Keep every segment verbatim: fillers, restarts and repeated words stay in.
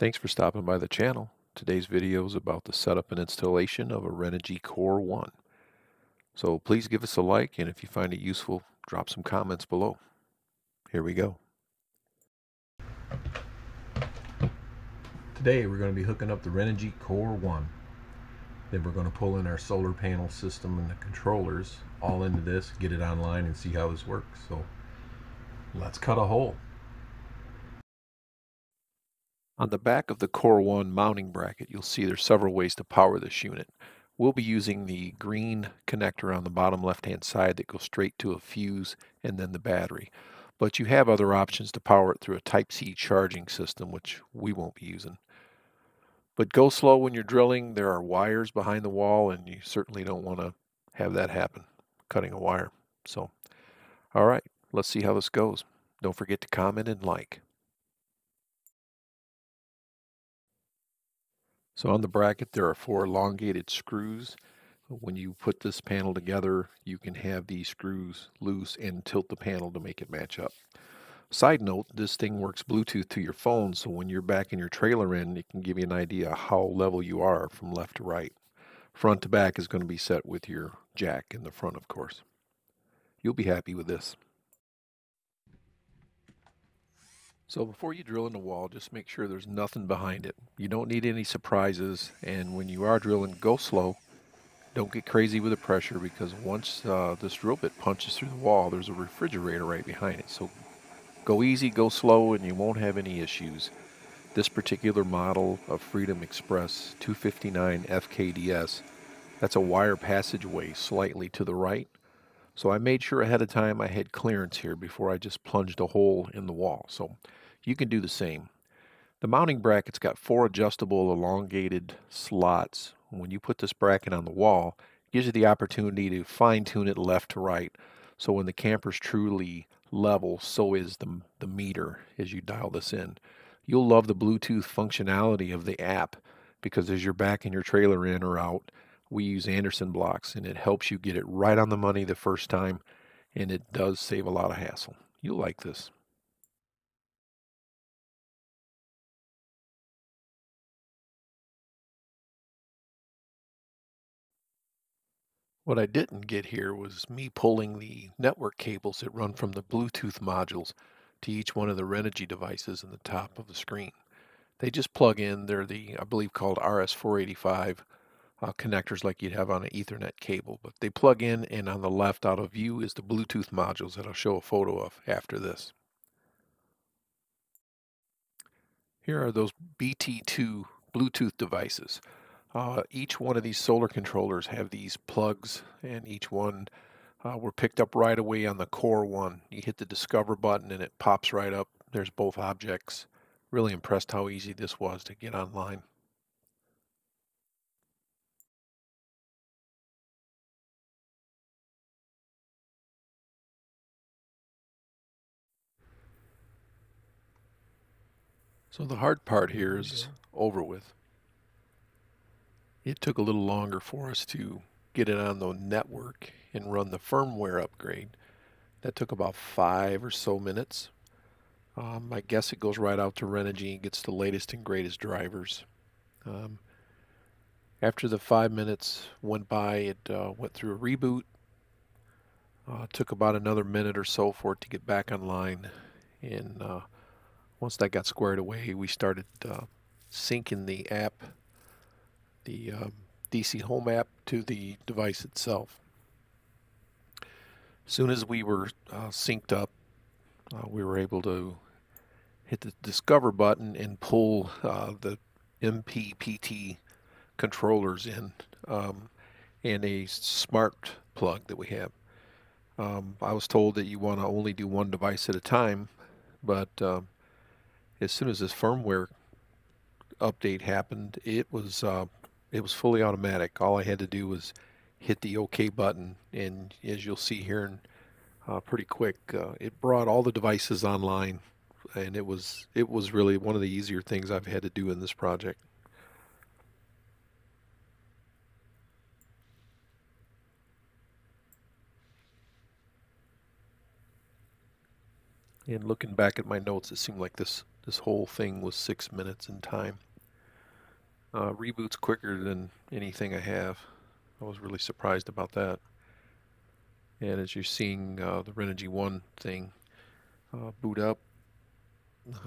Thanks for stopping by the channel. Today's video is about the setup and installation of a Renogy Core one. So please give us a like, and if you find it useful, drop some comments below. Here we go. Today we're going to be hooking up the Renogy Core one. Then we're going to pull in our solar panel system and the controllers all into this, get it online and see how this works. So let's cut a hole. On the back of the Core one mounting bracket, you'll see there's several ways to power this unit. We'll be using the green connector on the bottom left-hand side that goes straight to a fuse and then the battery. But you have other options to power it through a Type C charging system, which we won't be using. But go slow when you're drilling. There are wires behind the wall, and you certainly don't want to have that happen, cutting a wire. So, all right, let's see how this goes. Don't forget to comment and like. So on the bracket, there are four elongated screws. When you put this panel together, you can have these screws loose and tilt the panel to make it match up. Side note, this thing works Bluetooth to your phone, so when you're back in your trailer end, it can give you an idea how level you are from left to right. Front to back is going to be set with your jack in the front, of course. You'll be happy with this. So before you drill in the wall, just make sure there's nothing behind it. You don't need any surprises, and when you are drilling, go slow. Don't get crazy with the pressure, because once uh, this drill bit punches through the wall, there's a refrigerator right behind it. So go easy, go slow, and you won't have any issues. This particular model of Freedom Express two fifty-nine F K D S, that's a wire passageway slightly to the right. So I made sure ahead of time I had clearance here before I just plunged a hole in the wall. So you can do the same. The mounting bracket's got four adjustable elongated slots. When you put this bracket on the wall, it gives you the opportunity to fine-tune it left to right. So when the camper's truly level, so is the, the meter as you dial this in. You'll love the Bluetooth functionality of the app, because as you're back in your trailer in or out, we use Anderson blocks, and it helps you get it right on the money the first time, and it does save a lot of hassle. You'll like this. What I didn't get here was me pulling the network cables that run from the Bluetooth modules to each one of the Renogy devices in the top of the screen. They just plug in. They're the, I believe, called R S four eighty-five uh, connectors like you'd have on an Ethernet cable. But they plug in, and on the left out of view is the Bluetooth modules that I'll show a photo of after this. Here are those B T two Bluetooth devices. Uh, each one of these solar controllers have these plugs, and each one uh, were picked up right away on the Core one. You hit the Discover button and it pops right up. There's both objects. Really impressed how easy this was to get online. So the hard part here is over with. It took a little longer for us to get it on the network and run the firmware upgrade. That took about five or so minutes. Um, I guess it goes right out to Renogy and gets the latest and greatest drivers. Um, after the five minutes went by, it uh, went through a reboot. Uh, it took about another minute or so for it to get back online. And uh, once that got squared away, we started uh, syncing the app, the um, D C Home app, to the device itself. As soon as we were uh, synced up, uh, we were able to hit the Discover button and pull uh, the M P P T controllers in, um, and a smart plug that we have. Um, I was told that you want to only do one device at a time, but uh, as soon as this firmware update happened, it was uh, It was fully automatic. All I had to do was hit the OK button, and as you'll see here, uh, pretty quick, uh, it brought all the devices online, and it was it was really one of the easier things I've had to do in this project. And looking back at my notes, it seemed like this This whole thing was six minutes in time. Uh, reboot's quicker than anything I have. I was really surprised about that. And as you're seeing uh, the Renogy one thing uh, boot up,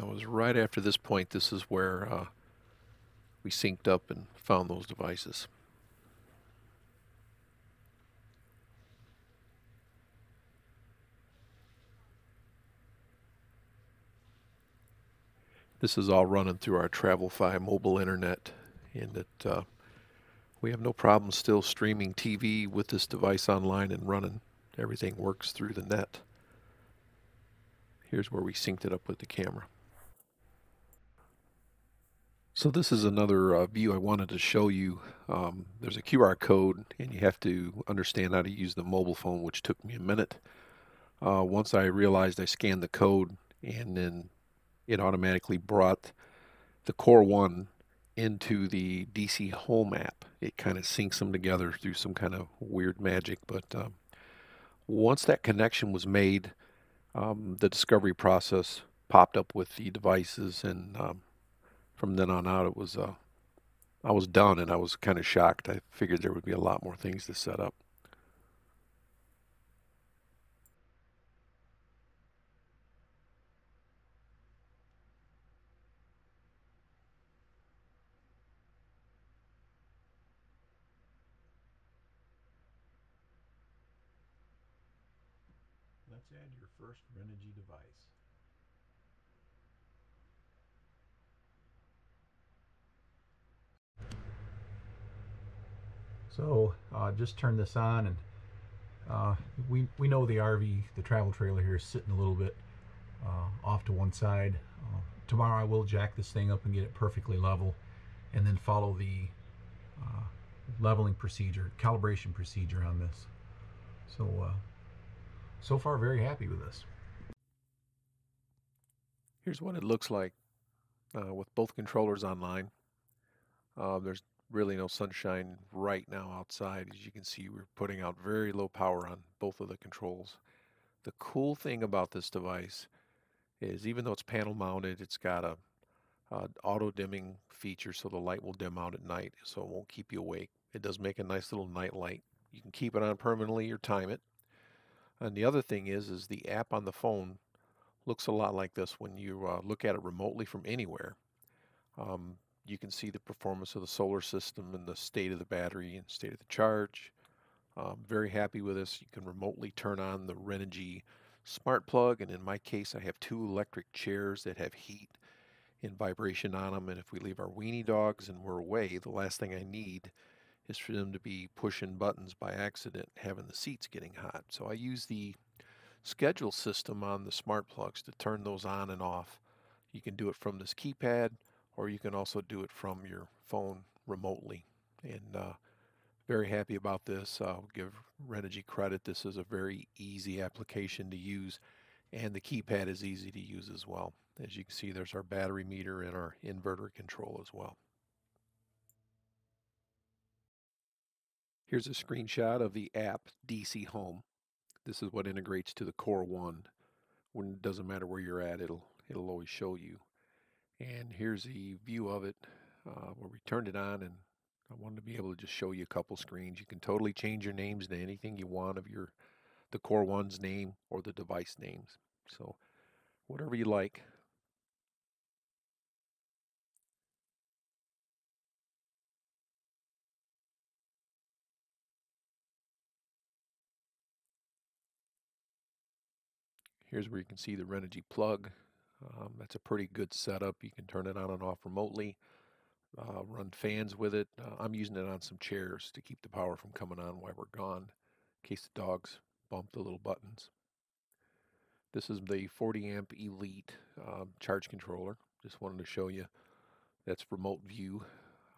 I was right after this point. This is where uh, we synced up and found those devices. This is all running through our TravelFi mobile internet, and that uh, we have no problem still streaming T V with this device online and running. Everything works through the net. Here's where we synced it up with the camera. So this is another uh, view I wanted to show you. Um, there's a Q R code, and you have to understand how to use the mobile phone, which took me a minute. Uh, once I realized I scanned the code, and then it automatically brought the Core one into the D C Home app. It kind of syncs them together through some kind of weird magic. But um, once that connection was made, um, the discovery process popped up with the devices, and um, from then on out, it was uh, I was done, and I was kind of shocked. I figured there would be a lot more things to set up. Let's add your first Renogy device. So uh, just turn this on, and uh, we, we know the R V, the travel trailer here, is sitting a little bit uh, off to one side. Uh, tomorrow I will jack this thing up and get it perfectly level, and then follow the uh, leveling procedure, calibration procedure on this. So uh, So far, very happy with this. Here's what it looks like uh, with both controllers online. Uh, there's really no sunshine right now outside. As you can see, we're putting out very low power on both of the controls. The cool thing about this device is, even though it's panel mounted, it's got a, a auto dimming feature, so the light will dim out at night, so it won't keep you awake. It does make a nice little night light. You can keep it on permanently or time it. And the other thing is, is the app on the phone looks a lot like this when you uh, look at it remotely from anywhere. Um, you can see the performance of the solar system and the state of the battery and state of the charge. Um, very happy with this. You can remotely turn on the Renogy smart plug, and in my case, I have two electric chairs that have heat and vibration on them. And if we leave our weenie dogs and we're away, the last thing I need is for them to be pushing buttons by accident, having the seats getting hot. So I use the schedule system on the smart plugs to turn those on and off. You can do it from this keypad, or you can also do it from your phone remotely. And uh, very happy about this. I'll give Renogy credit. This is a very easy application to use, and the keypad is easy to use as well. As you can see, there's our battery meter and our inverter control as well. Here's a screenshot of the app D C Home. This is what integrates to the Core one. When it doesn't matter where you're at, it'll it'll always show you. And here's a view of it uh, where we turned it on, and I wanted to be able to just show you a couple screens. You can totally change your names to anything you want of your the Core one's name or the device names. So whatever you like. Here's where you can see the Renogy plug. Um, that's a pretty good setup. You can turn it on and off remotely, uh, run fans with it. Uh, I'm using it on some chairs to keep the power from coming on while we're gone, in case the dogs bump the little buttons. This is the forty amp Elite um, charge controller. Just wanted to show you. That's remote view.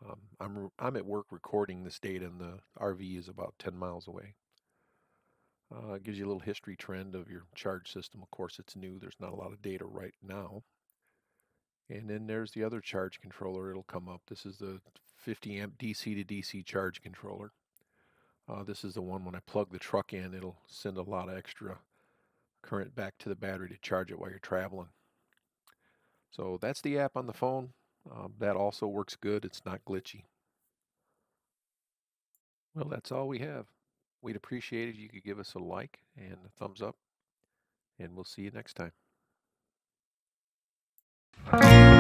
Um, I'm, I'm at work recording this data, and the R V is about ten miles away. Uh, gives you a little history trend of your charge system. Of course, it's new. There's not a lot of data right now. And then there's the other charge controller. It'll come up. This is the fifty amp D C to D C charge controller. Uh, this is the one when I plug the truck in, it'll send a lot of extra current back to the battery to charge it while you're traveling. So that's the app on the phone. Um, that also works good. It's not glitchy. Well, that's all we have. We'd appreciate it if you could give us a like and a thumbs up, and we'll see you next time.